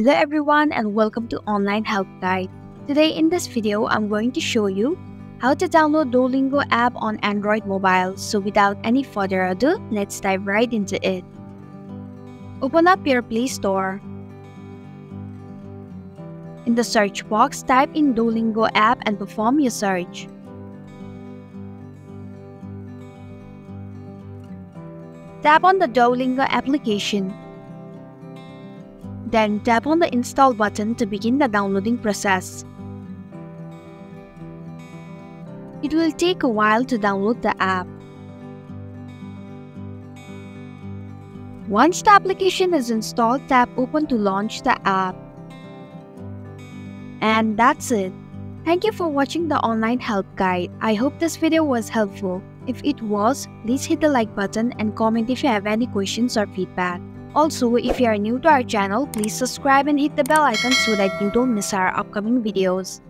Hello everyone and welcome to Online Help Guide. Today in this video, I'm going to show you how to download Duolingo app on Android mobile. So without any further ado, let's dive right into it. Open up your Play Store. In the search box, type in Duolingo app and perform your search. Tap on the Duolingo application. Then tap on the install button to begin the downloading process. It will take a while to download the app. Once the application is installed, tap open to launch the app. And that's it. Thank you for watching the Online Help Guide. I hope this video was helpful. If it was, please hit the like button and comment if you have any questions or feedback. Also, if you are new to our channel, please subscribe and hit the bell icon so that you don't miss our upcoming videos.